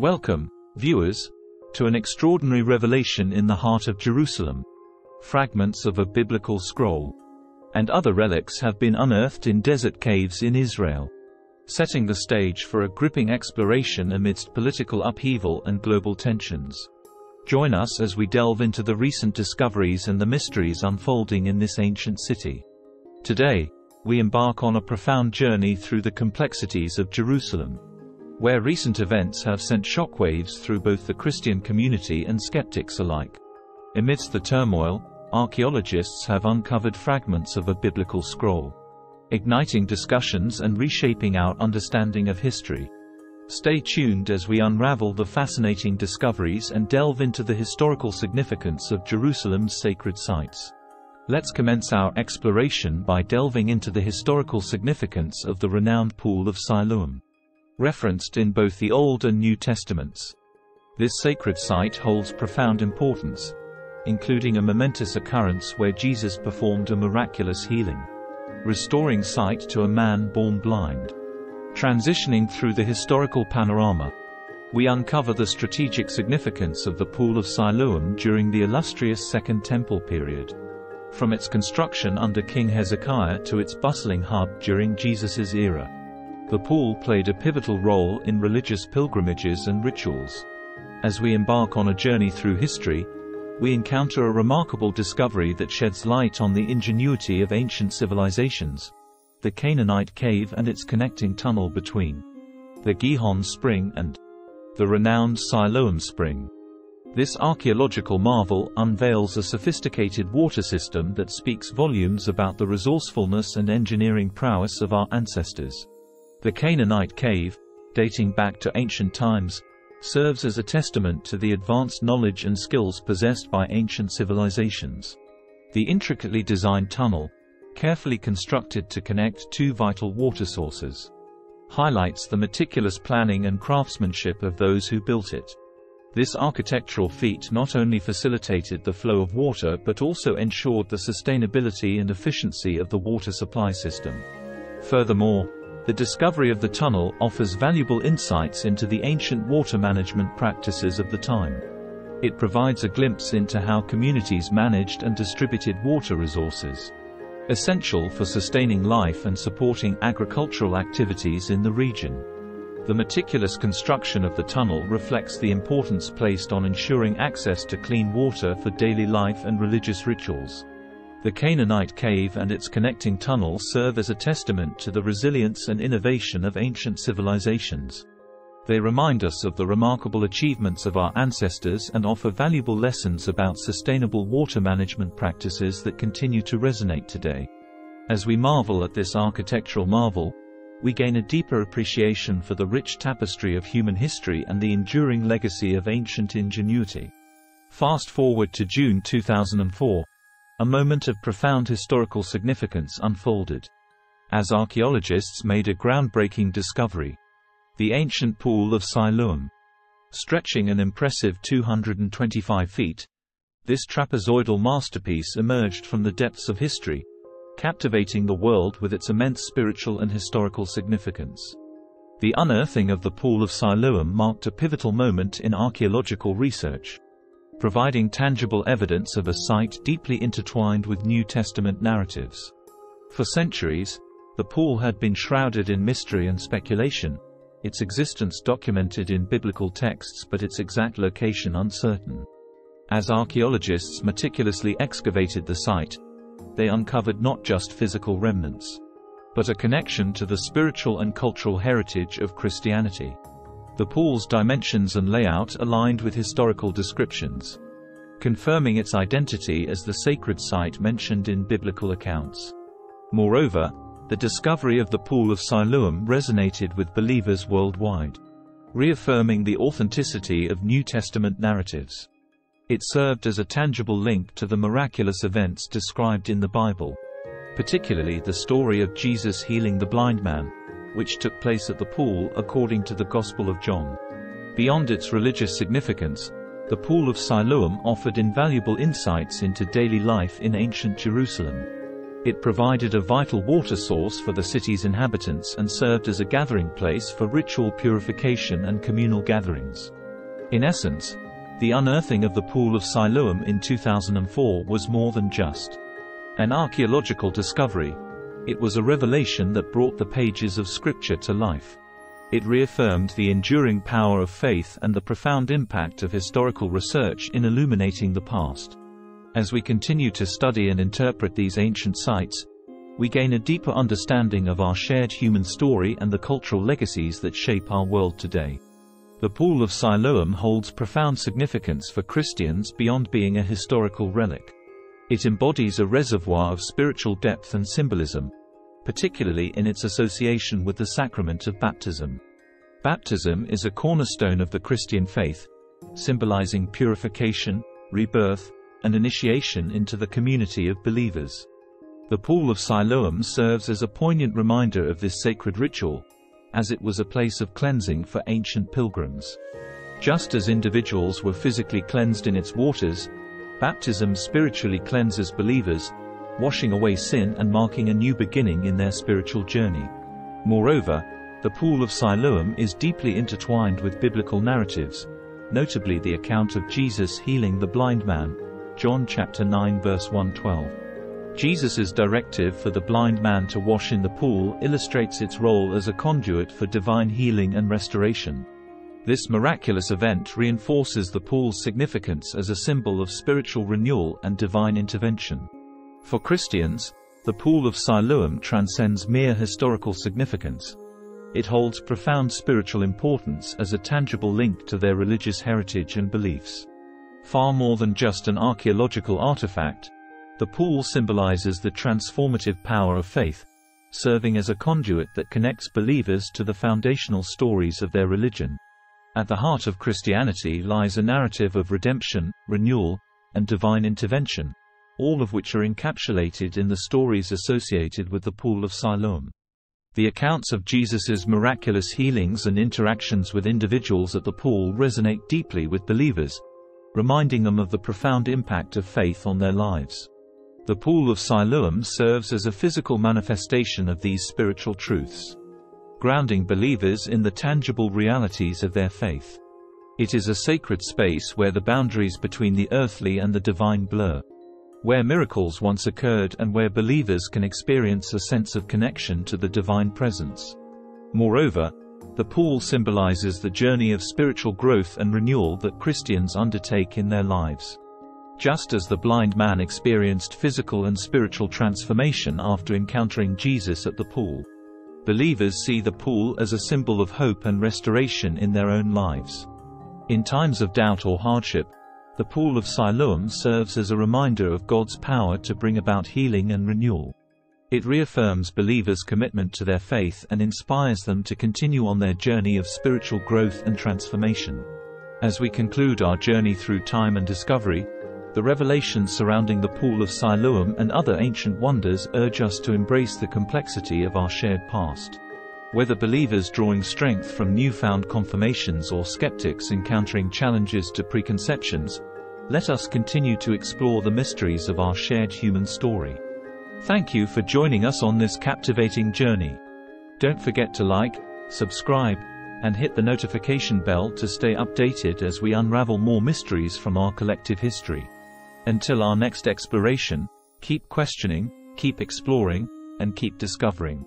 Welcome, viewers, to an extraordinary revelation in the heart of Jerusalem. Fragments of a biblical scroll and other relics have been unearthed in desert caves in Israel, setting the stage for a gripping exploration amidst political upheaval and global tensions. Join us as we delve into the recent discoveries and the mysteries unfolding in this ancient city. Today, we embark on a profound journey through the complexities of Jerusalem, where recent events have sent shockwaves through both the Christian community and skeptics alike. Amidst the turmoil, archaeologists have uncovered fragments of a biblical scroll, igniting discussions and reshaping our understanding of history. Stay tuned as we unravel the fascinating discoveries and delve into the historical significance of Jerusalem's sacred sites. Let's commence our exploration by delving into the historical significance of the renowned Pool of Siloam, referenced in both the Old and New Testaments. This sacred site holds profound importance, including a momentous occurrence where Jesus performed a miraculous healing, restoring sight to a man born blind. Transitioning through the historical panorama, we uncover the strategic significance of the Pool of Siloam during the illustrious Second Temple period. From its construction under King Hezekiah to its bustling hub during Jesus' era, the pool played a pivotal role in religious pilgrimages and rituals. As we embark on a journey through history, we encounter a remarkable discovery that sheds light on the ingenuity of ancient civilizations: the Canaanite cave and its connecting tunnel between the Gihon Spring and the renowned Siloam Spring. This archaeological marvel unveils a sophisticated water system that speaks volumes about the resourcefulness and engineering prowess of our ancestors. The Canaanite cave, dating back to ancient times, serves as a testament to the advanced knowledge and skills possessed by ancient civilizations. The intricately designed tunnel, carefully constructed to connect two vital water sources, highlights the meticulous planning and craftsmanship of those who built it. This architectural feat not only facilitated the flow of water but also ensured the sustainability and efficiency of the water supply system. Furthermore, the discovery of the tunnel offers valuable insights into the ancient water management practices of the time. It provides a glimpse into how communities managed and distributed water resources, essential for sustaining life and supporting agricultural activities in the region. The meticulous construction of the tunnel reflects the importance placed on ensuring access to clean water for daily life and religious rituals. The Canaanite cave and its connecting tunnel serve as a testament to the resilience and innovation of ancient civilizations. They remind us of the remarkable achievements of our ancestors and offer valuable lessons about sustainable water management practices that continue to resonate today. As we marvel at this architectural marvel, we gain a deeper appreciation for the rich tapestry of human history and the enduring legacy of ancient ingenuity. Fast forward to June 2004. A moment of profound historical significance unfolded, as archaeologists made a groundbreaking discovery: the ancient Pool of Siloam. Stretching an impressive 225 feet, this trapezoidal masterpiece emerged from the depths of history, captivating the world with its immense spiritual and historical significance. The unearthing of the Pool of Siloam marked a pivotal moment in archaeological research, providing tangible evidence of a site deeply intertwined with New Testament narratives. For centuries, the pool had been shrouded in mystery and speculation, its existence documented in biblical texts but its exact location uncertain. As archaeologists meticulously excavated the site, they uncovered not just physical remnants, but a connection to the spiritual and cultural heritage of Christianity. The pool's dimensions and layout aligned with historical descriptions, confirming its identity as the sacred site mentioned in biblical accounts. Moreover, the discovery of the Pool of Siloam resonated with believers worldwide, reaffirming the authenticity of New Testament narratives. It served as a tangible link to the miraculous events described in the Bible, particularly the story of Jesus healing the blind man, which took place at the pool according to the Gospel of John. Beyond its religious significance, the Pool of Siloam offered invaluable insights into daily life in ancient Jerusalem, It provided a vital water source for the city's inhabitants and served as a gathering place for ritual purification and communal gatherings. In essence, the unearthing of the Pool of Siloam in 2004 was more than just an archaeological discovery. It was a revelation that brought the pages of Scripture to life. It reaffirmed the enduring power of faith and the profound impact of historical research in illuminating the past. As we continue to study and interpret these ancient sites, we gain a deeper understanding of our shared human story and the cultural legacies that shape our world today. The Pool of Siloam holds profound significance for Christians beyond being a historical relic. It embodies a reservoir of spiritual depth and symbolism, particularly in its association with the sacrament of baptism. Baptism is a cornerstone of the Christian faith, symbolizing purification, rebirth, and initiation into the community of believers. The Pool of Siloam serves as a poignant reminder of this sacred ritual, as it was a place of cleansing for ancient pilgrims. Just as individuals were physically cleansed in its waters, baptism spiritually cleanses believers, washing away sin and marking a new beginning in their spiritual journey. Moreover, the Pool of Siloam is deeply intertwined with biblical narratives, notably the account of Jesus healing the blind man, John chapter 9 verse 1-12. Jesus' directive for the blind man to wash in the pool illustrates its role as a conduit for divine healing and restoration. This miraculous event reinforces the pool's significance as a symbol of spiritual renewal and divine intervention. For Christians, the Pool of Siloam transcends mere historical significance. It holds profound spiritual importance as a tangible link to their religious heritage and beliefs. Far more than just an archaeological artifact, the pool symbolizes the transformative power of faith, serving as a conduit that connects believers to the foundational stories of their religion. At the heart of Christianity lies a narrative of redemption, renewal, and divine intervention, all of which are encapsulated in the stories associated with the Pool of Siloam. The accounts of Jesus' miraculous healings and interactions with individuals at the pool resonate deeply with believers, reminding them of the profound impact of faith on their lives. The Pool of Siloam serves as a physical manifestation of these spiritual truths, grounding believers in the tangible realities of their faith. It is a sacred space where the boundaries between the earthly and the divine blur, where miracles once occurred and where believers can experience a sense of connection to the divine presence. Moreover, the pool symbolizes the journey of spiritual growth and renewal that Christians undertake in their lives. Just as the blind man experienced physical and spiritual transformation after encountering Jesus at the pool, believers see the pool as a symbol of hope and restoration in their own lives. In times of doubt or hardship, the Pool of Siloam serves as a reminder of God's power to bring about healing and renewal. It reaffirms believers' commitment to their faith and inspires them to continue on their journey of spiritual growth and transformation. As we conclude our journey through time and discovery, the revelations surrounding the Pool of Siloam and other ancient wonders urge us to embrace the complexity of our shared past. Whether believers drawing strength from newfound confirmations or skeptics encountering challenges to preconceptions, let us continue to explore the mysteries of our shared human story. Thank you for joining us on this captivating journey. Don't forget to like, subscribe, and hit the notification bell to stay updated as we unravel more mysteries from our collective history. Until our next exploration, keep questioning, keep exploring, and keep discovering.